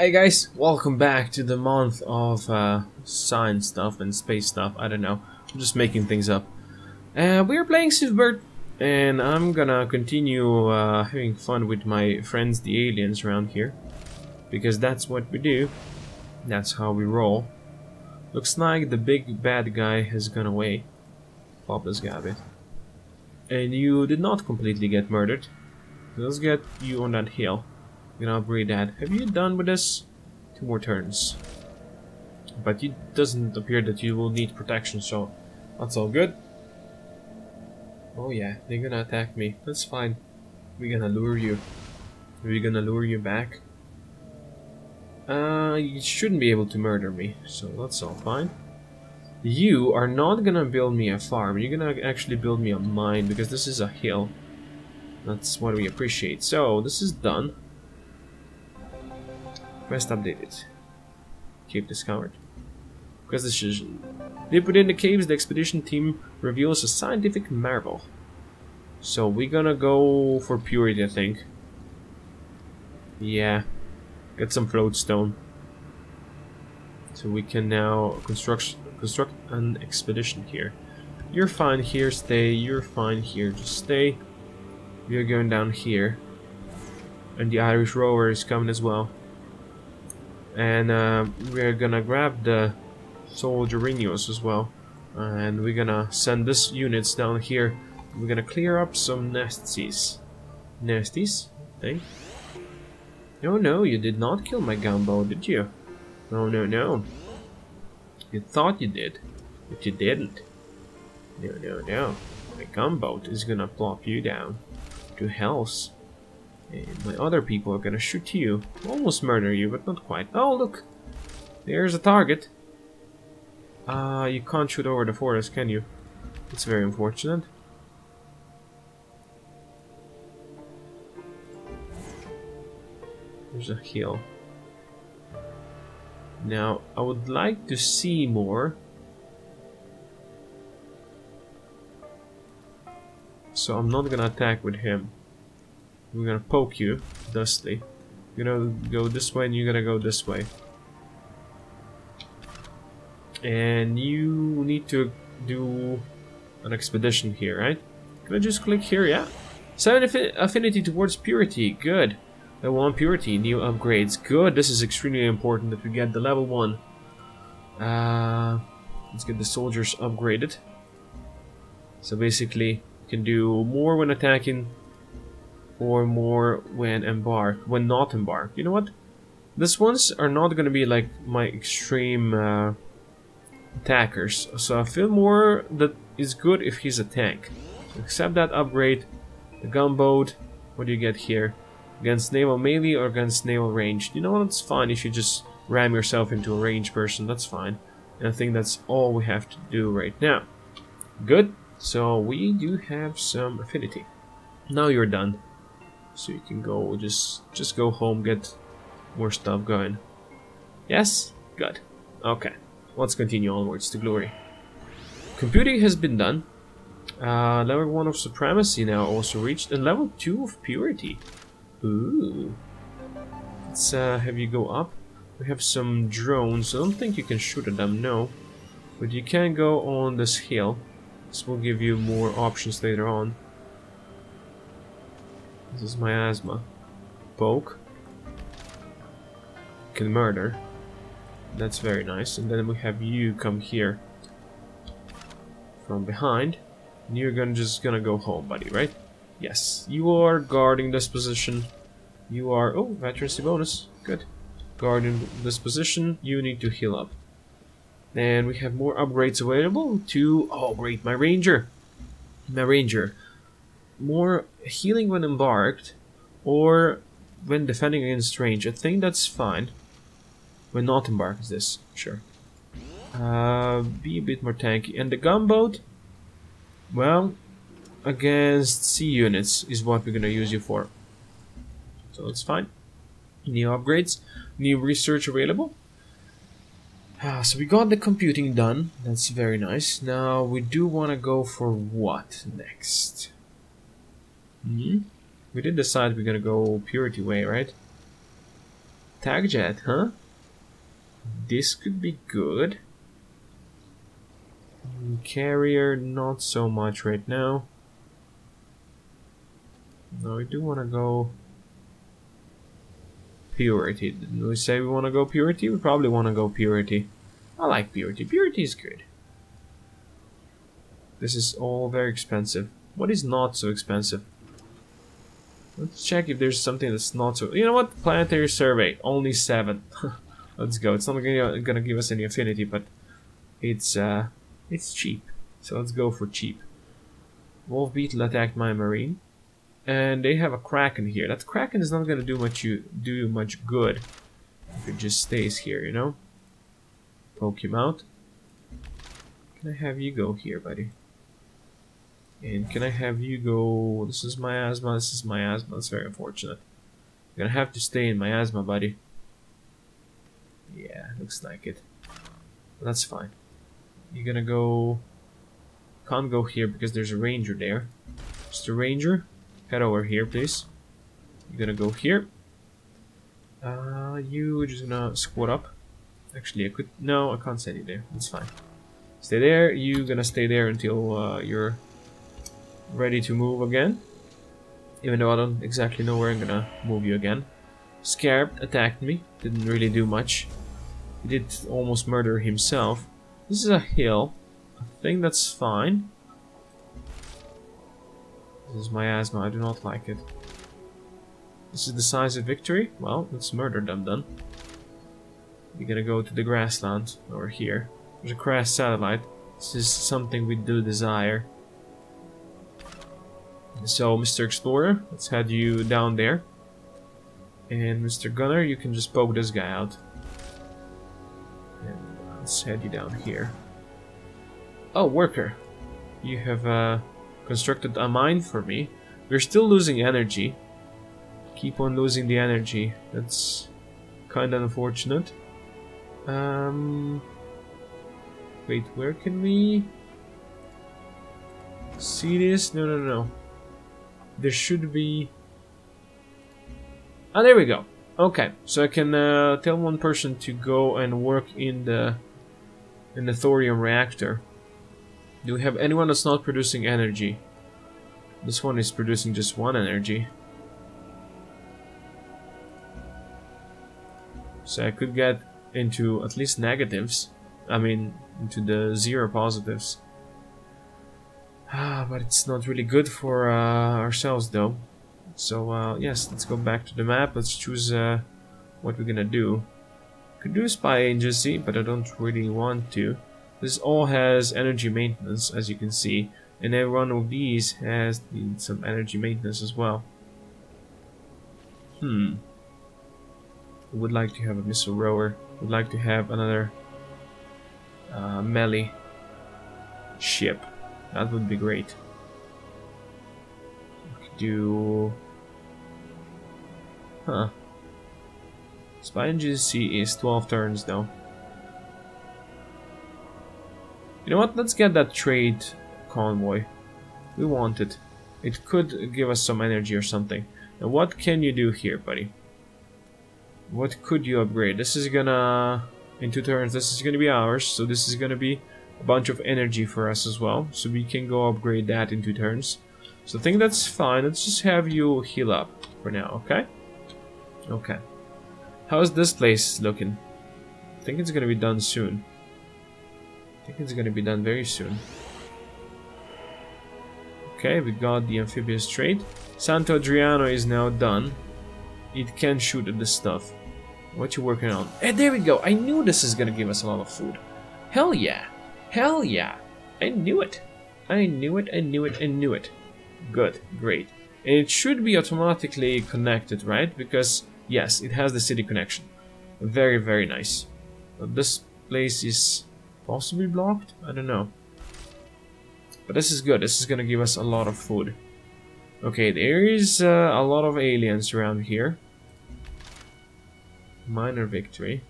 Hey guys, welcome back to the month of science stuff and space stuff. I don't know, I'm just making things up. We're playing Superbird, and I'm gonna continue having fun with my friends the aliens around here, because that's what we do, that's how we roll. Looks like the big bad guy has gone away, Popless Gabbit, and you did not completely get murdered. Let's get you on that hill. I'm gonna upgrade that. Have you done with this? 2 more turns. But it doesn't appear that you will need protection, so that's all good. Oh yeah, they're gonna attack me. That's fine. We're gonna lure you. We're gonna lure you back. You shouldn't be able to murder me, so that's all fine. You are not gonna build me a farm. You're gonna actually build me a mine, because this is a hill. That's what we appreciate. So, this is done. Quest updated. Cave discovered. Quest decision. Deep within the caves, the expedition team reveals a scientific marvel. So we're gonna go for purity, I think. Yeah. Get some floatstone. So we can now construct an expedition here. You're fine here, stay. You're fine here, just stay. We're going down here. And the Irish Rover is coming as well. And we're gonna grab the solderinos as well, and we're gonna send these units down here. We're gonna clear up some nasties. Nasties? Thing? No, no, you did not kill my gumbo, did you? No, no, no. You thought you did, but you didn't. No, no, no. My gumboat is gonna plop you down to hell's. And my other people are gonna shoot you. Almost murder you, but not quite. Oh, look! There's a target. You can't shoot over the forest, can you? It's very unfortunate. There's a hill. Now, I would like to see more. So I'm not gonna attack with him. We're gonna poke you, Dusty. You're gonna go this way and you're gonna go this way. And you need to do an expedition here, right? Can I just click here? Yeah. 7 affinity towards purity. Good. Level 1 purity. New upgrades. Good. This is extremely important that we get the level 1. Let's get the soldiers upgraded. So basically, you can do more when attacking. Or more when embarked, when not embarked. You know what? These ones are not gonna be like my extreme attackers. So I feel more that is good if he's a tank. So accept that upgrade. The gunboat. What do you get here? Against naval melee or against naval range? You know what? It's fine if you just ram yourself into a ranged person. That's fine. And I think that's all we have to do right now. Good. So we do have some affinity. Now you're done. So you can go, just go home, get more stuff going. Yes? Good. Okay. Let's continue onwards to glory. Computing has been done. Level 1 of supremacy now also reached, and level 2 of purity. Ooh. Let's have you go up. We have some drones. I don't think you can shoot at them, no. But you can go on this hill. This will give you more options later on. This is my asthma. Poke. Can murder. That's very nice. And then we have you come here. From behind. And you're just gonna go home, buddy, right? Yes. You are guarding this position. You are... Oh, veterancy bonus. Good. Guarding this position. You need to heal up. And we have more upgrades available to... Oh, great. My ranger. My ranger. More healing when embarked or when defending against range. I think that's fine. When not embarked is this, sure. Be a bit more tanky. And the gunboat, well, against sea units is what we're gonna use you for. So that's fine. New upgrades, new research available. So we got the computing done. That's very nice. Now we do wanna go for what next? We did decide we're gonna go purity way, right? Attack jet, huh? This could be good. Carrier, not so much right now. No, we do want to go Purity. Didn't we say we want to go Purity? We probably want to go Purity. I like Purity. Purity is good. This is all very expensive. What is not so expensive? Let's check if there's something that's not so... You know what? Planetary Survey. Only 7. Let's go. It's not gonna give us any affinity, but it's cheap. So let's go for cheap. Wolf Beetle attacked my marine. And they have a Kraken here. That Kraken is not gonna do much good if it just stays here, you know? Poke him out. Can I have you go here, buddy? And can I have you go... This is miasma, this is miasma. That's very unfortunate. You're gonna have to stay in miasma, buddy. Yeah, looks like it. That's fine. You're gonna go... Can't go here because there's a ranger there. Mr. Ranger, head over here, please. You're gonna go here. You just gonna squat up. Actually, I could... No, I can't send you there. That's fine. Stay there. You're gonna stay there until you're... ready to move again, even though I don't exactly know where I'm gonna move you again. Scarab attacked me, didn't really do much. He did almost murder himself. This is a hill, I think that's fine. This is miasma, I do not like it. This is the size of victory? Well, let's murder them then. We're gonna go to the grassland over here. There's a crash satellite. This is something we do desire. So, Mr. Explorer, let's head you down there. And Mr. Gunner, you can just poke this guy out. And let's head you down here. Oh, Worker. You have constructed a mine for me. We're still losing energy. Keep on losing the energy. That's kind of unfortunate. Wait, where can we... see this? No, no, no. There should be... Ah, there we go. Okay, so I can tell one person to go and work in the thorium reactor. Do we have anyone that's not producing energy? This one is producing just one energy. So I could get into at least negatives. I mean, into the zero positives. Ah, but it's not really good for ourselves though. So yes, let's go back to the map. Let's choose what we're gonna do. Could do spy agency, but I don't really want to. This all has energy maintenance, as you can see, and every one of these has some energy maintenance as well. I would like to have a missile rower. Would like to have another melee ship. That would be great. We could do... Huh. Spy agency is 12 turns though. You know what? Let's get that trade convoy. We want it. It could give us some energy or something. Now what can you do here, buddy? What could you upgrade? This is gonna... In 2 turns, this is gonna be ours, so this is gonna be... a bunch of energy for us as well, so we can go upgrade that in 2 turns. So I think that's fine. Let's just have you heal up for now, okay? Okay. How's this place looking? I think it's gonna be done soon. I think it's gonna be done very soon. Okay, we got the amphibious trade. Santo Adriano is now done. It can shoot at this stuff. What you working on? Hey, there we go! I knew this is gonna give us a lot of food. Hell yeah! Hell yeah! I knew it! I knew it, I knew it, I knew it. Good, great. And it should be automatically connected, right? Because, yes, it has the city connection. Very, very nice. But this place is possibly blocked? I don't know. But this is good. This is gonna give us a lot of food. Okay, there is a lot of aliens around here. Minor victory.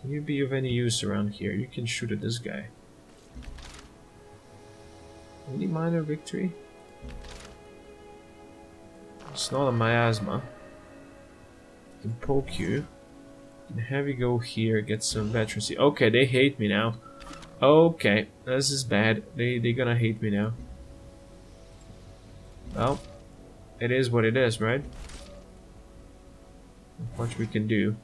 Can you be of any use around here? You can shoot at this guy. Any minor victory? It's not a miasma. can poke you. And have you go here, get some veterans. Okay, they hate me now. Okay, this is bad. They're gonna hate me now. Well, it is what it is, right? Not much we can do.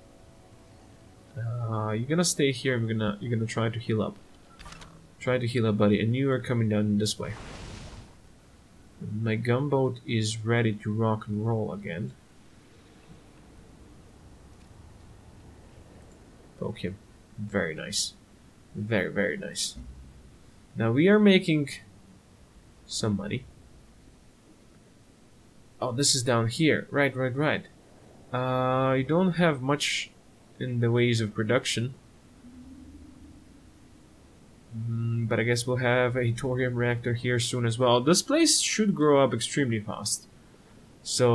You're gonna stay here. You're gonna try to heal up. Try to heal up, buddy. And you are coming down this way. My gunboat is ready to rock and roll again. Poke him. Very nice. Very, very nice. Now we are making some money. Oh, this is down here. Right, right, right. You don't have much in the ways of production. But I guess we'll have a thorium reactor here soon as well. This place should grow up extremely fast. So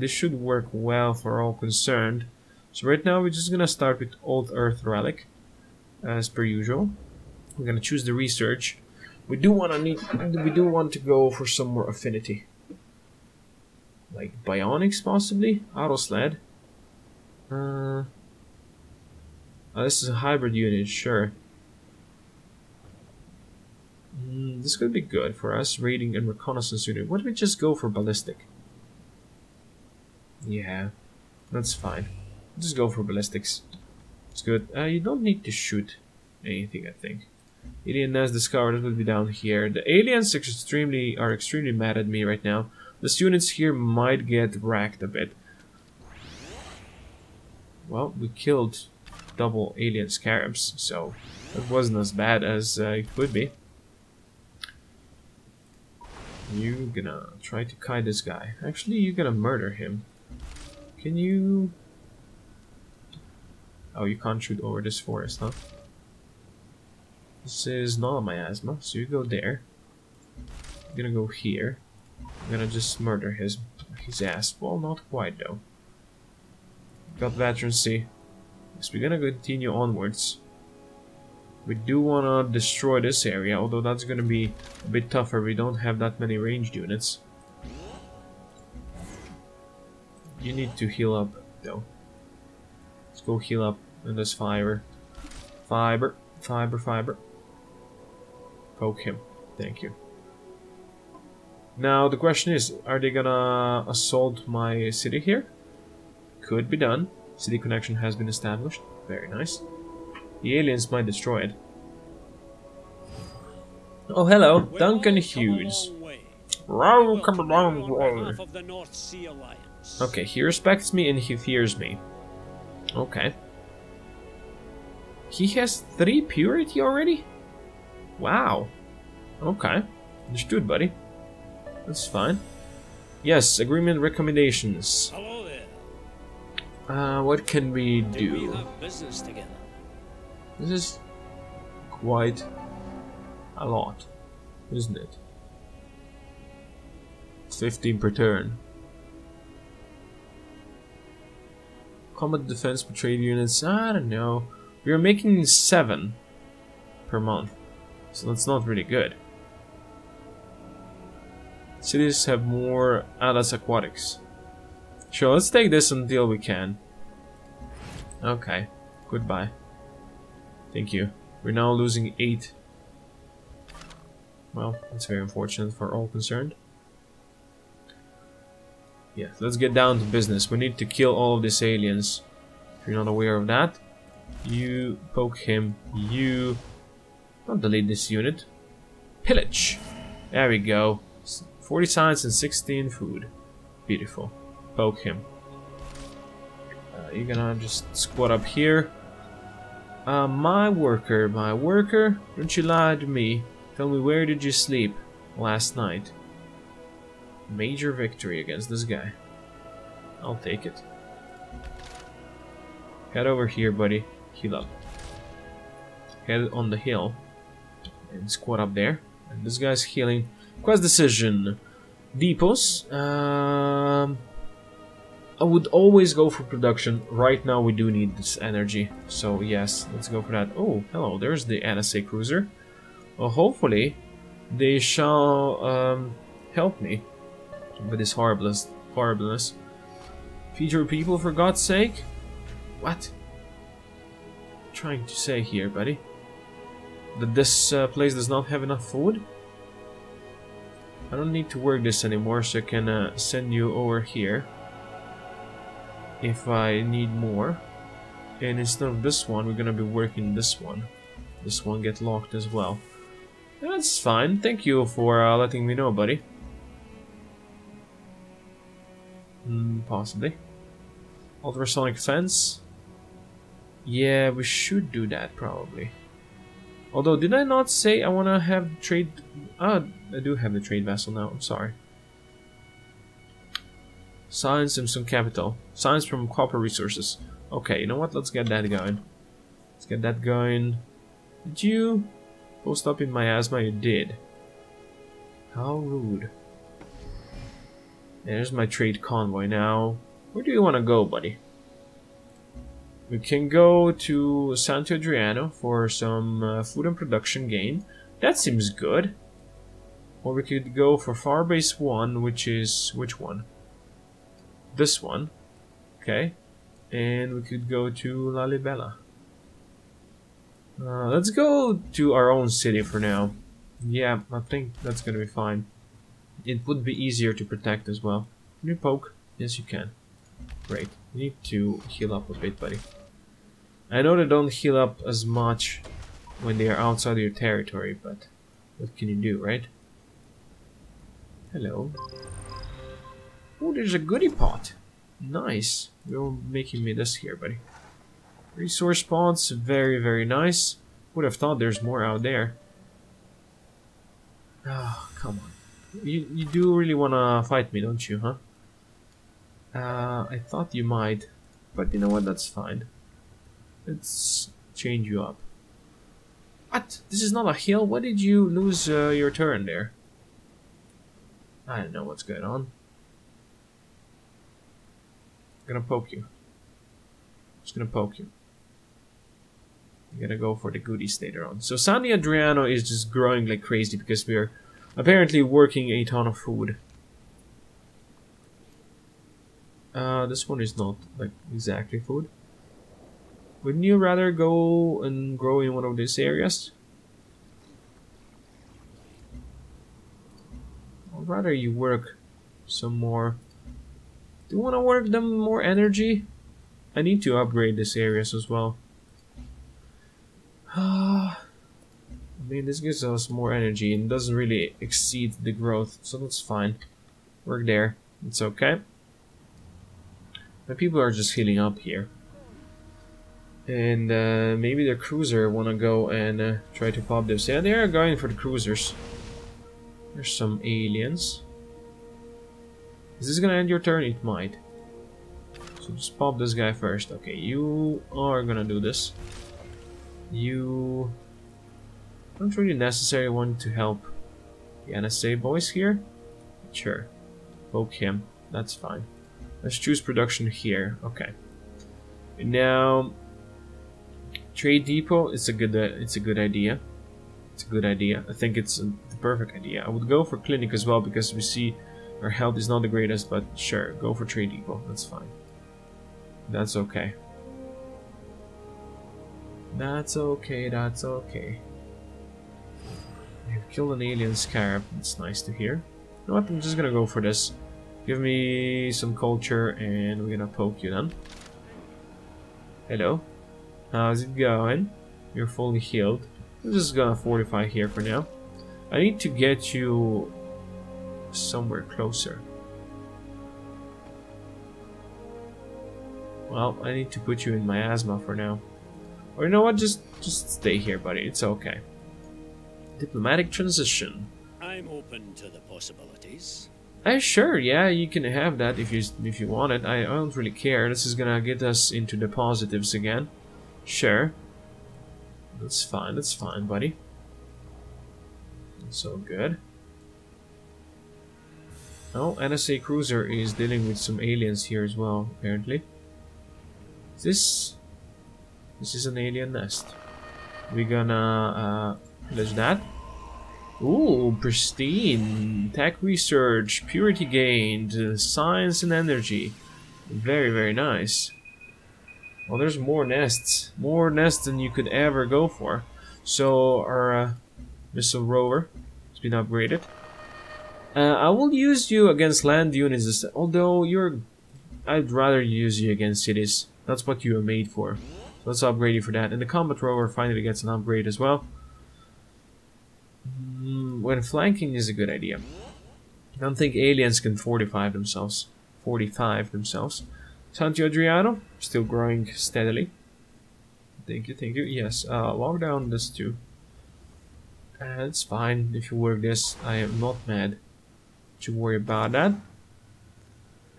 this should work well for all concerned. So right now we're just gonna start with Old Earth Relic, as per usual. We're gonna choose the research. We do want to go for some more affinity, like bionics possibly. Auto sled. This is a hybrid unit, sure. This could be good for us. Raiding and reconnaissance unit. What if we just go for ballistic? Yeah, that's fine. Just go for ballistics. It's good. You don't need to shoot anything, I think. Alien nest discovered. It will be down here. The aliens are extremely mad at me right now. The students here might get wrecked a bit. Well, we killed double alien scarabs, so it wasn't as bad as it could be. You're gonna try to kite this guy. Actually, you're gonna murder him. Can you... Oh, you can't shoot over this forest, huh? This is not my asthma, so you go there. I'm gonna go here. I'm gonna just murder his ass. Well, not quite, though. Got veterancy. So we're gonna continue onwards. We do wanna destroy this area, although that's gonna be a bit tougher. We don't have that many ranged units. You need to heal up, though. Let's go heal up. And this fiber. Poke him. Thank you. Now the question is, are they gonna assault my city here? Could be done. City connection has been established. Very nice. The aliens might destroy it. Oh, hello, Duncan Hughes. Row, come along, North Sea Alliance. Okay, he respects me and he fears me. Okay. He has 3 purity already? Wow. Okay. Understood, buddy. That's fine. Yes, agreement recommendations. Hello there. What can we do? We have business together. This is quite a lot, isn't it? It's 15 per turn. Combat defense per trade units, I don't know. We are making 7 per month, so that's not really good. Cities have more. Ah, that's aquatics. Sure, let's take this until we can. Okay, goodbye. Thank you. We're now losing 8. Well, that's very unfortunate for all concerned. Yeah, let's get down to business. We need to kill all of these aliens. If you're not aware of that, you poke him. You... I'll delete this unit. Pillage! There we go. 40 science and 16 food. Beautiful. Poke him. You're gonna just squat up here. My worker, don't you lie to me. Tell me, where did you sleep last night? Major victory against this guy. I'll take it. Head over here, buddy. Heal up. Head on the hill. And squat up there. And this guy's healing. Quest decision. Depots. I would always go for production. Right now we do need this energy, so yes, let's go for that. Oh, hello, there's the NSA cruiser. Well, hopefully they shall help me with this horribleness. Feed your people, for God's sake? What? I'm trying to say here, buddy? That this place does not have enough food? I don't need to work this anymore, so I can send you over here if I need more. And instead of this one, we're gonna be working this one. This one get locked as well. That's fine. Thank you for letting me know, buddy. Possibly. Ultrasonic fence. Yeah, we should do that probably. Although, did I not say I wanna have trade? I do have the trade vessel now. I'm sorry. Science and some capital. Science from copper resources. Okay, you know what? Let's get that going. Let's get that going. Did you post up in miasma? You did. How rude. There's my trade convoy now. Where do you want to go, buddy? We can go to Santo Adriano for some food and production gain. That seems good. Or we could go for Firebase One, which is... which one? This one. Okay. And we could go to Lalibela. Let's go to our own city for now. Yeah, I think that's gonna be fine. It would be easier to protect as well. Can you poke? Yes, you can. Great. You need to heal up a bit, buddy. I know they don't heal up as much when they are outside your territory, but what can you do, right? Hello. Oh, there's a goodie pot. Nice. You're making me this here, buddy. Resource pods, very, very nice. Would have thought there's more out there. Oh, come on. You do really wanna fight me, don't you, huh? I thought you might. But you know what, that's fine. Let's change you up. What? This is not a hill? Why did you lose your turn there? I don't know what's going on. Gonna poke you. Just gonna poke you. I'm gonna go for the goodies later on. So Santo Adriano is just growing like crazy because we're apparently working a ton of food. This one is not like exactly food. Wouldn't you rather go and grow in one of these areas? I'd rather you work some more. Do you want to work them more energy? I need to upgrade these areas as well. I mean, this gives us more energy and doesn't really exceed the growth, so that's fine. Work there. It's okay. My people are just healing up here. And maybe the cruiser want to go and try to pop this. Yeah, they are going for the cruisers. There's some aliens. Is this gonna end your turn? It might. So just pop this guy first. Okay, you are gonna do this. You... not really necessary one to help the NSA boys here? Sure. Poke him. That's fine. Let's choose production here. Okay. Now... trade depot, it's a good idea. It's a good idea. I think it's the perfect idea. I would go for clinic as well because we see... our health is not the greatest, but sure, go for trade depot. That's fine. That's okay. That's okay, that's okay. You've killed an alien scarab. That's nice to hear. You know what? I'm just gonna go for this. Give me some culture and we're gonna poke you then. Hello. How's it going? You're fully healed. I'm just gonna fortify here for now. I need to get you... somewhere closer. Well, I need to put you in miasma for now. Or you know what? Just stay here, buddy. It's okay. Diplomatic transition. I'm open to the possibilities. Sure, yeah, you can have that if you want it. I don't really care. This is gonna get us into the positives again. Sure. That's fine, buddy. That's so good. No, NSA cruiser is dealing with some aliens here as well, apparently. This is an alien nest. We're gonna pillage that. Ooh, pristine. Tech research, purity gained, science and energy. Very, very nice. Well, there's more nests. More nests than you could ever go for. So our missile rover has been upgraded. I will use you against land units, although you're... I'd rather use you against cities. That's what you are made for. So let's upgrade you for that. And the combat rover finally gets an upgrade as well. When flanking is a good idea. I don't think aliens can fortify themselves. 45 themselves. Santo Adriano, still growing steadily. Thank you, thank you. Yes, lower down this too. It's fine if you work this. I am not mad to worry about that.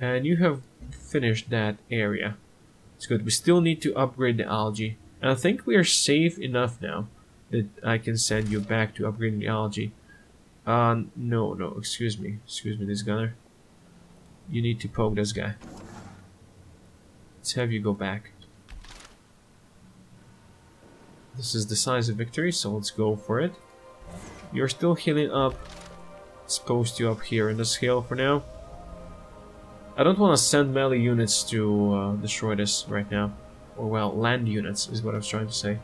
And you have finished that area. It's good. We still need to upgrade the algae. And I think we are safe enough now that I can send you back to upgrading the algae. No, excuse me. Excuse me, this gunner. You need to poke this guy. Let's have you go back. This is decisive victory, so let's go for it. You're still healing up. Let's post you up here in this hill for now. I don't want to send melee units to destroy this right now. Or well, land units is what I was trying to say.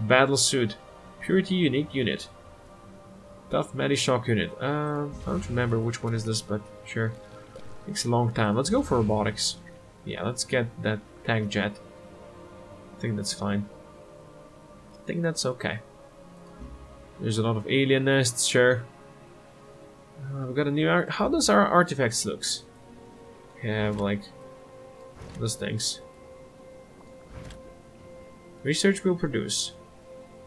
Battle suit. Purity unique unit. Tough melee shock unit. I don't remember which one is this, but sure. Takes a long time. Let's go for robotics. Yeah, let's get that tank jet. I think that's fine. I think that's okay. There's a lot of alien nests, sure. We've got a new... How does our artifacts look? Have, like, those things. Research will produce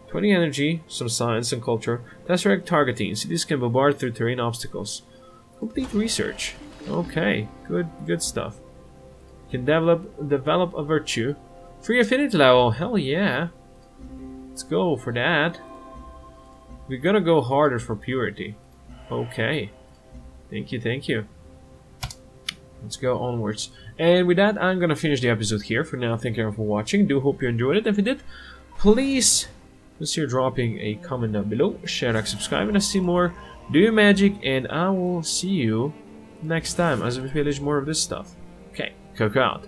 20 energy, some science and culture. Tesseract targeting. Cities can bombard through terrain obstacles. Complete research. Okay, good stuff. Can develop a virtue. Free affinity level, hell yeah. Let's go for that. We're gonna go harder for purity. Okay. Thank you, thank you. Let's go onwards. And with that, I'm gonna finish the episode here. For now, thank you for watching. Do hope you enjoyed it. If you did, please consider dropping a comment down below. Share, like, subscribe, and I see more. Do your magic, and I will see you next time as we finish more of this stuff. Okay, cook out.